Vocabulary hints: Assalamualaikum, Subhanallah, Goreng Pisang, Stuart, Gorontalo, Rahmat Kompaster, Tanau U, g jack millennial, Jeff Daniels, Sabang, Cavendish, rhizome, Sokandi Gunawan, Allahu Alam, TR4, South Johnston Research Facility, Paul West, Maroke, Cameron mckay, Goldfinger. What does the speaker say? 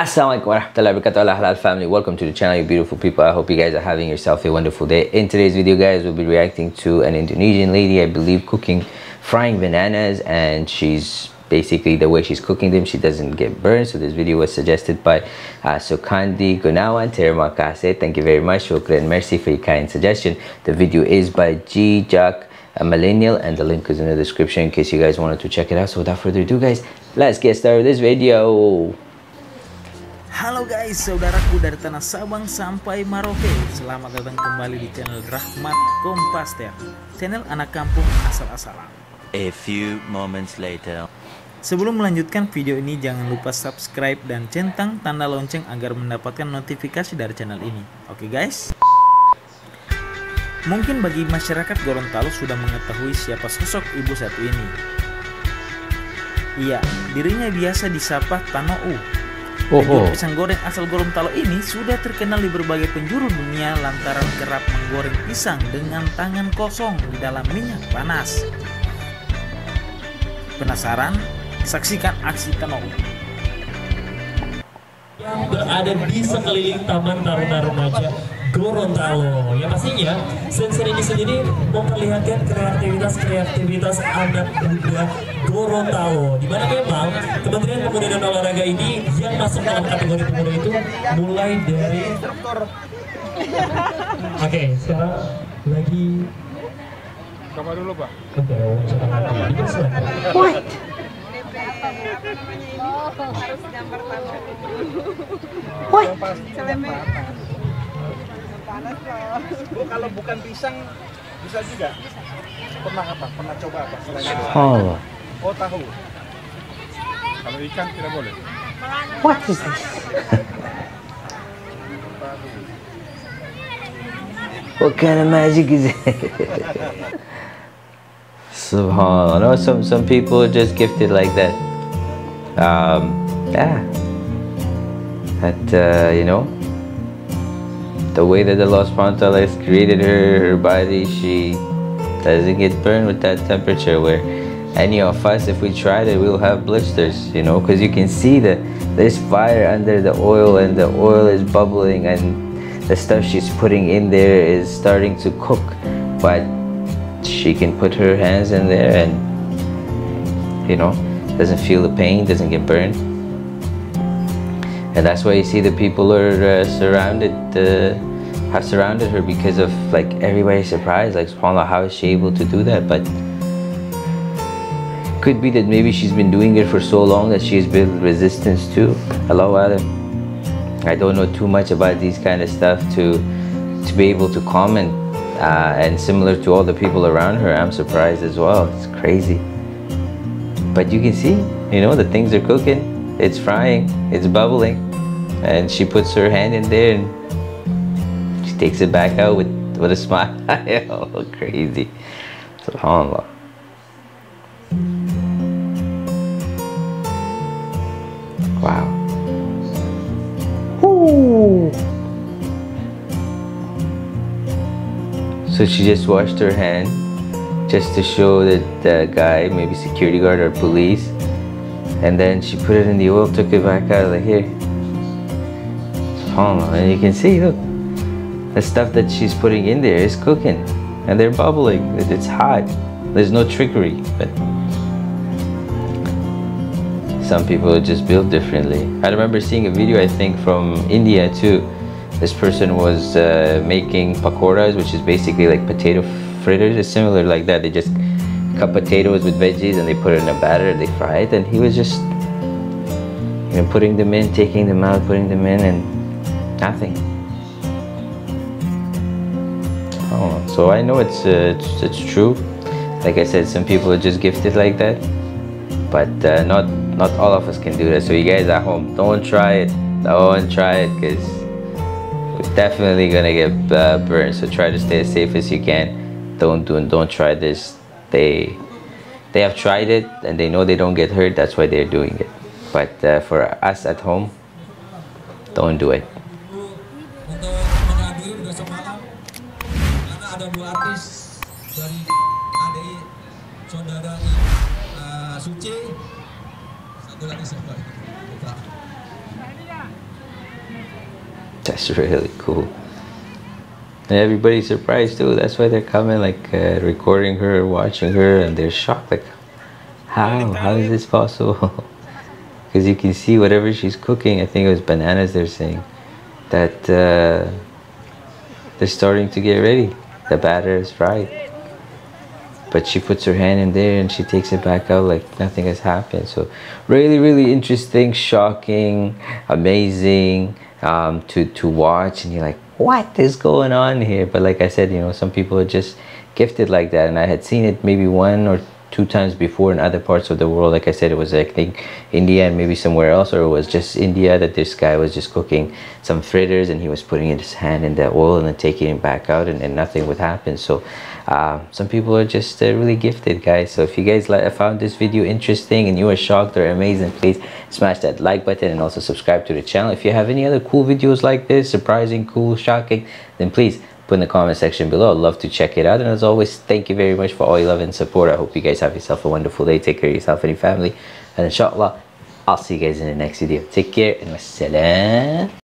Assalamualaikum warahmatullahi wabarakatuh, halal family. Welcome to the channel, you beautiful people. I hope you guys are having yourself a wonderful day. In today's video, guys, we'll be reacting to an Indonesian lady, I believe, cooking frying bananas, and she's basically the way she's cooking them, she doesn't get burned. So this video was suggested by Sokandi Gunawan. Terima kasih. Thank you very much. Shukran, merci for your kind suggestion. The video is by G Jack Millennial, and the link is in the description in case you guys wanted to check it out. So without further ado, guys, let's get started with this video. Halo guys, saudaraku dari tanah Sabang sampai Maroke. Selamat datang kembali di channel Rahmat Kompaster, channel anak kampung asal-asalan. A few moments later. Sebelum melanjutkan video ini, jangan lupa subscribe dan centang tanda lonceng agar mendapatkan notifikasi dari channel ini. Oke guys. Mungkin bagi masyarakat Gorontalo sudah mengetahui siapa sosok ibu satu ini. Iya, dirinya biasa disapa Tanau U. Penjual pisang goreng asal Gorontalo ini sudah terkenal di berbagai penjuru dunia lantaran kerap menggoreng pisang dengan tangan kosong di dalam minyak panas. Penasaran? Saksikan aksi Tanau yang berada di sekeliling Taman Taruna Remaja Gorontalo. Ya pastinya sensor ini sendiri memperlihatkan kreativitas anak muda Gorontalo, di mana memang Kementerian Pemuda dan Olahraga ini yang masuk dalam kategori pemuda itu mulai dari Oke, sekarang lagi coba dulu, Pak. What? Harus gambar tangan. What? Panas loh. Bu, kalau bukan pisang bisa juga. Pernah apa? Pernah coba apa selain itu? Oh. Oh, tahu. Kalau ikan tidak boleh. What is this? What kind of magic is it? Subhanallah. Some people are just gifted like that. You know, the way that Allah subhanahu wa ta'ala has created her body, she doesn't get burned with that temperature, where any of us, if we tried it, we'll have blisters, you know, because you can see that there's fire under the oil, and the oil is bubbling, and the stuff she's putting in there is starting to cook, but she can put her hands in there and, you know, doesn't feel the pain, doesn't get burned. And that's why you see the people are have surrounded her, because of, like, everybody's surprised, like, subhanAllah, how is she able to do that? But could be that maybe she's been doing it for so long that she's built resistance too. Allahu Alam. I don't know too much about these kind of stuff to be able to comment. And similar to all the people around her, I'm surprised as well. It's crazy. But you can see, you know, the things are cooking. It's frying. It's bubbling. And she puts her hand in there and she takes it back out with a smile. Oh, crazy. SubhanAllah. Wow. Ooh. So she just washed her hand just to show that the guy, maybe security guard or police, and then she put it in the oil, took it back out of here. SubhanAllah. And you can see, look, the stuff that she's putting in there is cooking and they're bubbling. It's hot. There's no trickery. But some people are just built differently. I remember seeing a video, I think, from India too. This person was making pakoras, which is basically like potato fritters. It's similar like that. They just cut potatoes with veggies and they put it in a batter, they fry it, and he was just, you know, putting them in, taking them out, putting them in, and nothing. Oh, so I know it's true. Like I said, some people are just gifted like that, but not all of us can do that. So you guys at home, don't try it. Don't try it, because we're definitely gonna get burned. So try to stay as safe as you can. Don't try this. They have tried it and they know they don't get hurt. That's why they're doing it. But for us at home, don't do it. Suci satu lagi sempat. That's really cool. And everybody's surprised too. That's why they're coming, like recording her, watching her, and they're shocked, like, how is this possible? Because you can see whatever she's cooking. I think it was bananas, they're saying that they're starting to get ready. The batter is fried, but she puts her hand in there and she takes it back out like nothing has happened. So really interesting, shocking, amazing to watch. And you're like, what is going on here? But like I said, you know, some people are just gifted like that, and I had seen it maybe one or two times before in other parts of the world. Like I said, it was, I think, India and maybe somewhere else, or it was just India, that this guy was just cooking some fritters and he was putting his hand in the oil and then taking it back out, and nothing would happen. So some people are just really gifted, guys. So if you guys found this video interesting and you were shocked or amazing, please smash that like button and also subscribe to the channel. If you have any other cool videos like this, surprising, cool, shocking, then please put in the comment section below. I'd love to check it out. And as always, thank you very much for all your love and support. I hope you guys have yourself a wonderful day. Take care of yourself and your family, and inshallah I'll see you guys in the next video. Take care and wassalam.